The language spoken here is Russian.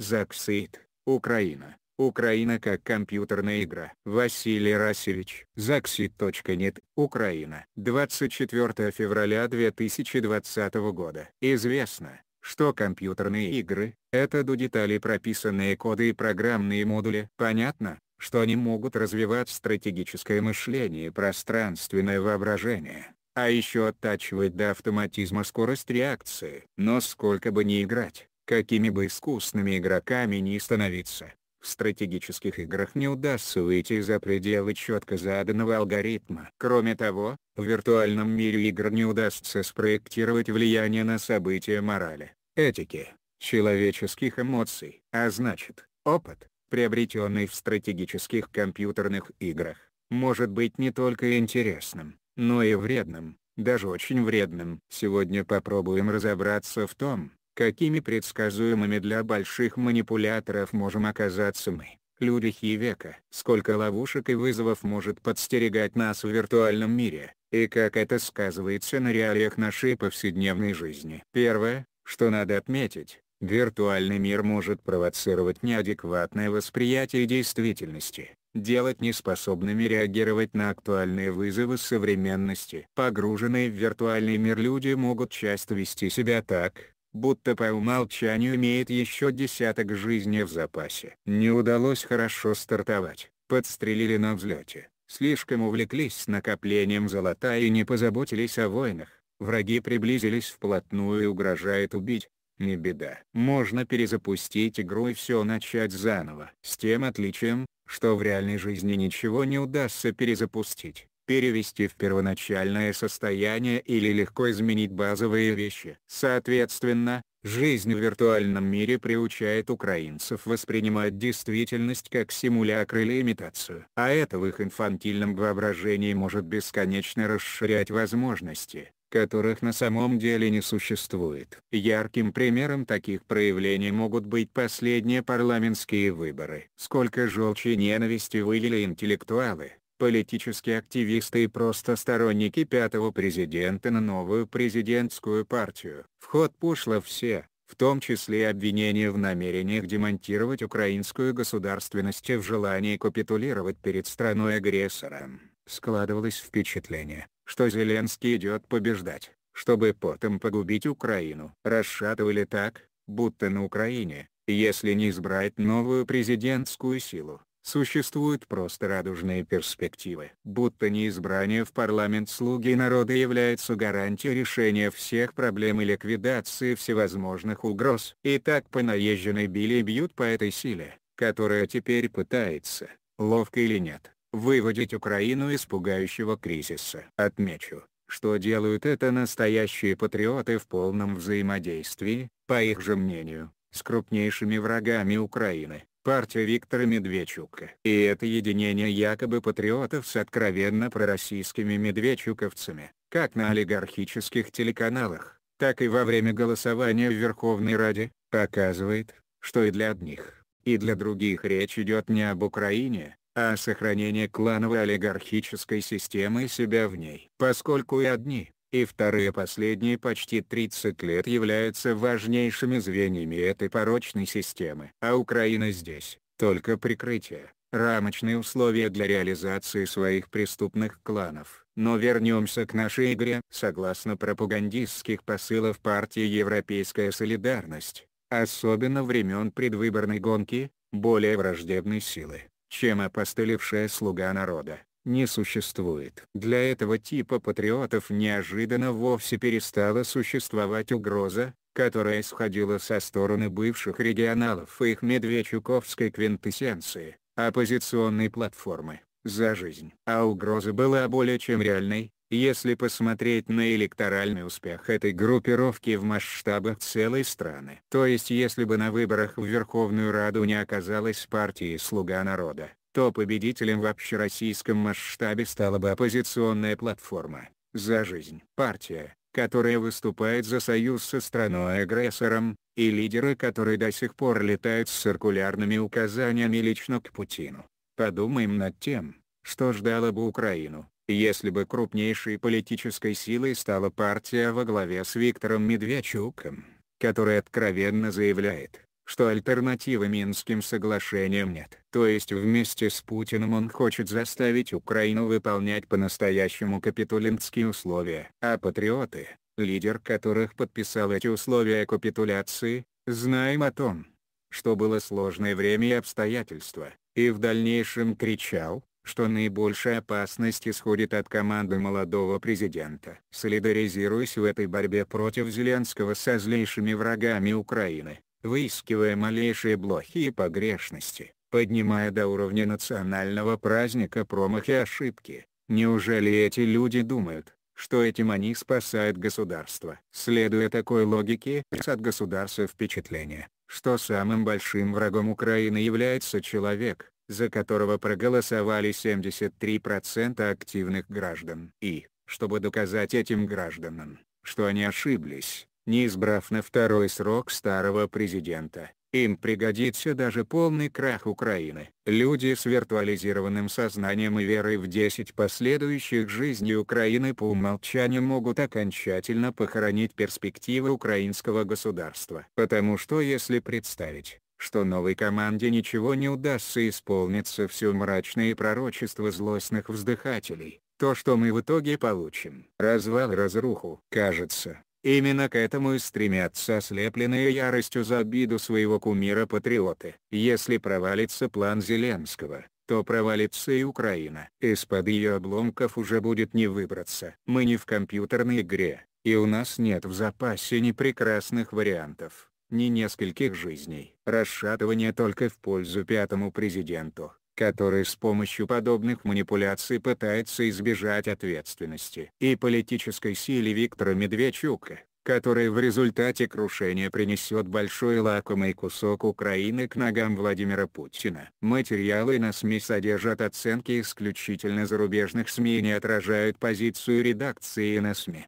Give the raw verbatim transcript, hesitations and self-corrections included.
Заксейт, Украина. Украина как компьютерная игра. Василий Расевич. Заксит.нет, Украина. двадцать четвёртое февраля две тысячи двадцатого года. Известно, что компьютерные игры – это до деталей прописанные коды и программные модули. Понятно, что они могут развивать стратегическое мышление и пространственное воображение, а еще оттачивать до автоматизма скорость реакции. Но сколько бы ни играть, какими бы искусными игроками ни становиться, в стратегических играх не удастся выйти за пределы четко заданного алгоритма. Кроме того, в виртуальном мире игр не удастся спроектировать влияние на события морали, этики, человеческих эмоций. А значит, опыт, приобретенный в стратегических компьютерных играх, может быть не только интересным, но и вредным, даже очень вредным. Сегодня попробуем разобраться в том, какими предсказуемыми для больших манипуляторов можем оказаться мы, люди хи-века. Сколько ловушек и вызовов может подстерегать нас в виртуальном мире, и как это сказывается на реалиях нашей повседневной жизни. Первое, что надо отметить, виртуальный мир может провоцировать неадекватное восприятие действительности, делать неспособными реагировать на актуальные вызовы современности. Погруженные в виртуальный мир люди могут часто вести себя так, будто по умолчанию имеет еще десяток жизней в запасе. Не удалось хорошо стартовать, подстрелили на взлете, слишком увлеклись накоплением золота и не позаботились о войнах, враги приблизились вплотную и угрожают убить. Не беда. Можно перезапустить игру и все начать заново. С тем отличием, что в реальной жизни ничего не удастся перезапустить, перевести в первоначальное состояние или легко изменить базовые вещи. Соответственно, жизнь в виртуальном мире приучает украинцев воспринимать действительность как симулякр или имитацию. А это в их инфантильном воображении может бесконечно расширять возможности, которых на самом деле не существует. Ярким примером таких проявлений могут быть последние парламентские выборы. Сколько желчи и ненависти вылили интеллектуалы, политические активисты и просто сторонники пятого президента на новую президентскую партию. В ход пошло все, в том числе и обвинения в намерениях демонтировать украинскую государственность и в желании капитулировать перед страной-агрессором. Складывалось впечатление, что Зеленский идет побеждать, чтобы потом погубить Украину. Расшатывали так, будто на Украине, если не избрать новую президентскую силу, существуют просто радужные перспективы. Будто неизбрание в парламент «Слуги народа» является гарантией решения всех проблем и ликвидации всевозможных угроз. И так по наезженной били и бьют по этой силе, которая теперь пытается, ловко или нет, выводить Украину из пугающего кризиса. Отмечу, что делают это настоящие патриоты в полном взаимодействии, по их же мнению, с крупнейшими врагами Украины, партия Виктора Медведчука. И это единение якобы патриотов с откровенно пророссийскими медведчуковцами, как на олигархических телеканалах, так и во время голосования в Верховной Раде, показывает, что и для одних, и для других речь идет не об Украине, а сохранение клановой олигархической системы себя в ней. Поскольку и одни, и вторые последние почти тридцать лет являются важнейшими звеньями этой порочной системы. А Украина здесь только прикрытие, рамочные условия для реализации своих преступных кланов. Но вернемся к нашей игре. Согласно пропагандистских посылов партии «Европейская солидарность», особенно времен предвыборной гонки, более враждебной силы, чем опостылевшая «Слуга народа», не существует. Для этого типа патриотов неожиданно вовсе перестала существовать угроза, которая исходила со стороны бывших регионалов и их медведчуковской квинтэссенции, оппозиционной платформы «За жизнь». А угроза была более чем реальной, если посмотреть на электоральный успех этой группировки в масштабах целой страны. То есть если бы на выборах в Верховную Раду не оказалась партии «Слуга народа», то победителем в общероссийском масштабе стала бы оппозиционная платформа «За жизнь». Партия, которая выступает за союз со страной-агрессором, и лидеры которой до сих пор летают с циркулярными указаниями лично к Путину. Подумаем над тем, что ждало бы Украину, если бы крупнейшей политической силой стала партия во главе с Виктором Медведчуком, которая откровенно заявляет, что альтернативы Минским соглашениям нет. То есть вместе с Путиным он хочет заставить Украину выполнять по-настоящему капитулинские условия. А патриоты, лидер которых подписал эти условия капитуляции, знаем о том, что было сложное время и обстоятельства, и в дальнейшем кричал, что наибольшая опасность исходит от команды молодого президента. Солидаризируясь в этой борьбе против Зеленского со злейшими врагами Украины, выискивая малейшие блохи и погрешности, поднимая до уровня национального праздника промах и ошибки, неужели эти люди думают, что этим они спасают государство? Следуя такой логике, от государства впечатление, что самым большим врагом Украины является человек, за которого проголосовали семьдесят три процента активных граждан. И, чтобы доказать этим гражданам, что они ошиблись, не избрав на второй срок старого президента, им пригодится даже полный крах Украины. Люди с виртуализированным сознанием и верой в десять последующих жизней Украины по умолчанию могут окончательно похоронить перспективы украинского государства. Потому что если представить, что новой команде ничего не удастся исполниться все мрачные пророчества злостных вздыхателей, то что мы в итоге получим? Развал и разруху. Кажется, именно к этому и стремятся ослепленные яростью за обиду своего кумира патриоты. Если провалится план Зеленского, то провалится и Украина. Из-под ее обломков уже будет не выбраться. Мы не в компьютерной игре, и у нас нет в запасе ни прекрасных вариантов, ни нескольких жизней. Расшатывание только в пользу пятому президенту, который с помощью подобных манипуляций пытается избежать ответственности, и политической силе Виктора Медведчука, который в результате крушения принесет большой лакомый кусок Украины к ногам Владимира Путина. Материалы на СМИ содержат оценки исключительно зарубежных СМИ и не отражают позицию редакции на СМИ.